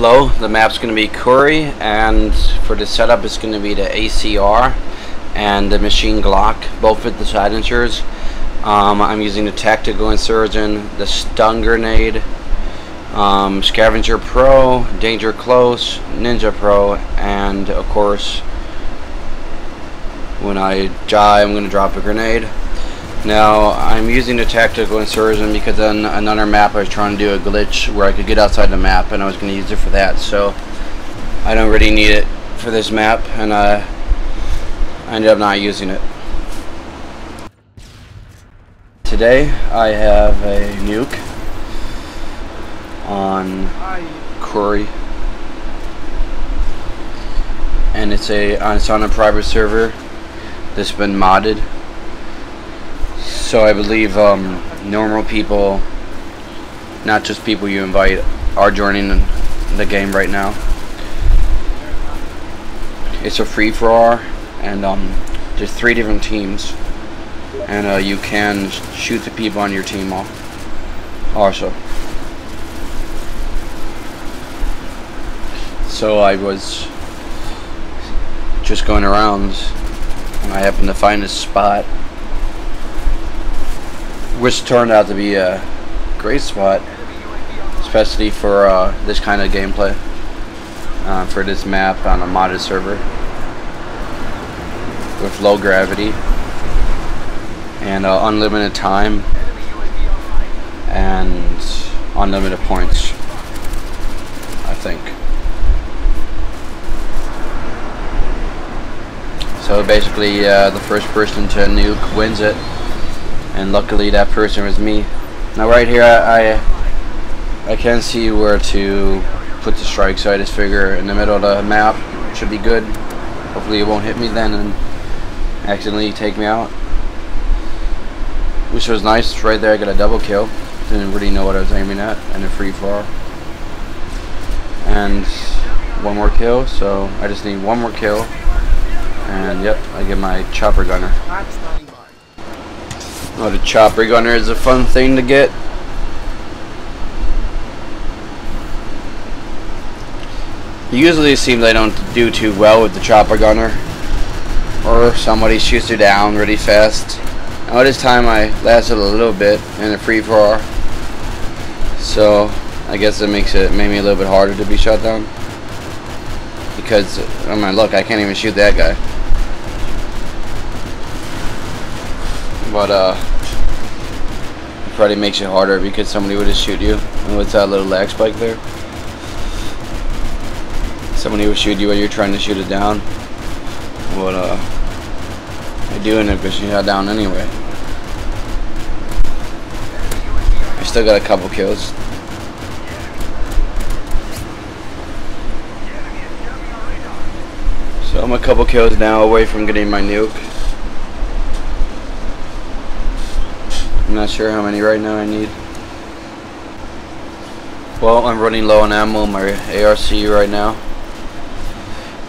below. The map's going to be Quarry, and for the setup it's going to be the ACR and the Machine Glock, both with the silencers. I'm using the Tactical Insurgent, the Stun Grenade, Scavenger Pro, Danger Close, Ninja Pro, and of course when I die I'm going to drop a grenade. Now I'm using the Tactical Insurgent because on another map I was trying to do a glitch where I could get outside the map, and I was going to use it for that, so I don't really need it for this map, and I ended up not using it. Today I have a nuke on Quarry, and it's on a private server that's been modded. So I believe normal people, not just people you invite, are joining the game right now. It's a free-for-all, and there's 3 different teams, and you can shoot the people on your team off also. So I was just going around, and I happened to find this spot, which turned out to be a great spot, especially for this kind of gameplay, for this map on a modded server with low gravity and unlimited time and unlimited points, I think. So basically the first person to nuke wins it. And luckily that person was me. Now right here I can't see where to put the strike, so I just figure in the middle of the map should be good. Hopefully it won't hit me then and accidentally take me out, which was nice. Right there I got a double kill. Didn't really know what I was aiming at, and a free fall and 1 more kill, so I just need 1 more kill, and yep, I get my Chopper Gunner. Oh, the Chopper Gunner is a fun thing to get. Usually it seems I don't do too well with the Chopper Gunner, or somebody shoots you down really fast. Now this time I lasted a little bit in a free-for-all, so I guess it makes it maybe a little bit harder to be shot down, because oh my look, I can't even shoot that guy. But it probably makes it harder because somebody would just shoot you. And with that little lag spike there, somebody would shoot you while you're trying to shoot it down. But I do end up getting shot down anyway. I still got a couple kills. So I'm a couple kills now away from getting my nuke. I'm not sure how many right now I need. Well, I'm running low on ammo on my ARC right now.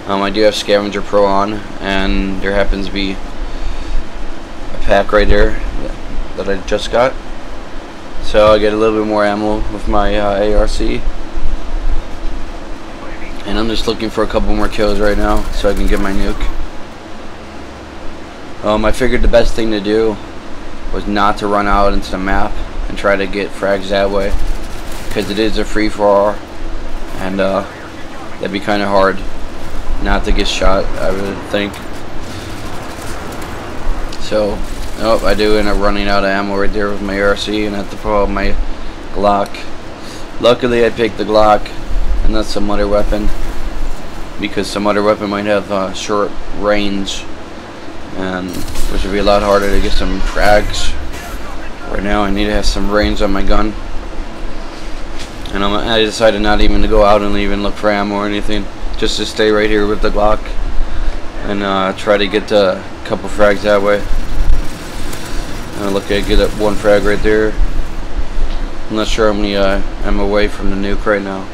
I do have Scavenger Pro on, and there happens to be a pack right there that I just got. So I get a little bit more ammo with my ARC. And I'm just looking for a couple more kills right now so I can get my nuke. I figured the best thing to do was not to run out into the map and try to get frags that way, because it is a free-for-all, and that'd be kind of hard not to get shot, I would think. So nope, I do end up running out of ammo right there with my ARC, and I have to pull out my Glock. Luckily I picked the Glock and not some other weapon, because some other weapon might have short range, and which would be a lot harder to get some frags. Right now I need to have some range on my gun, and I decided not even to go out and even look for ammo or anything, just to stay right here with the Glock and try to get a couple frags that way. And look, I get up 1 frag right there. I'm not sure how many I'm away from the nuke right now,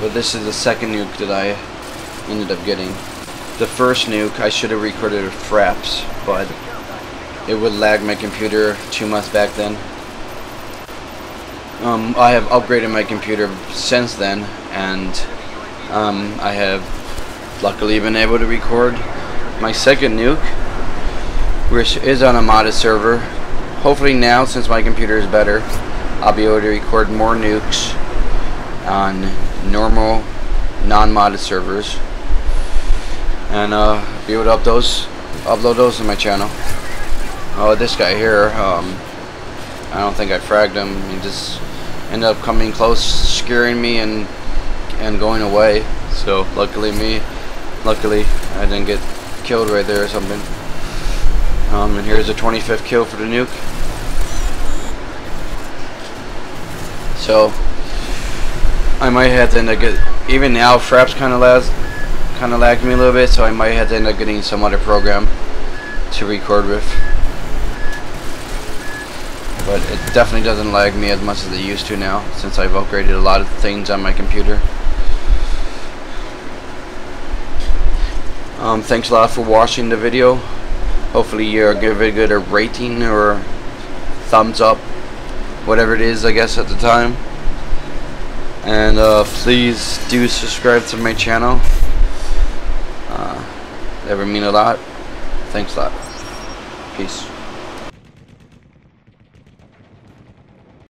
but this is the second nuke that I ended up getting. The first nuke I should have recorded with fraps, but it would lag my computer too much back then. I have upgraded my computer since then, and I have luckily been able to record my second nuke, which is on a modded server. Hopefully now, since my computer is better, I'll be able to record more nukes on normal non-modded servers, and be able to upload those to my channel. Oh, this guy here, I don't think I fragged him. He just ended up coming close, scaring me, and going away. So luckily I didn't get killed right there or something. And here's the 25th kill for the nuke. So I might have to end up getting, even now fraps kind of lagged me a little bit, so I might have to end up getting some other program to record with. But it definitely doesn't lag me as much as it used to now, since I've upgraded a lot of things on my computer. Thanks a lot for watching the video. Hopefully you'll give it a rating or thumbs up, whatever it is, I guess, at the time. And please do subscribe to my channel. That would mean a lot. Thanks a lot. Peace.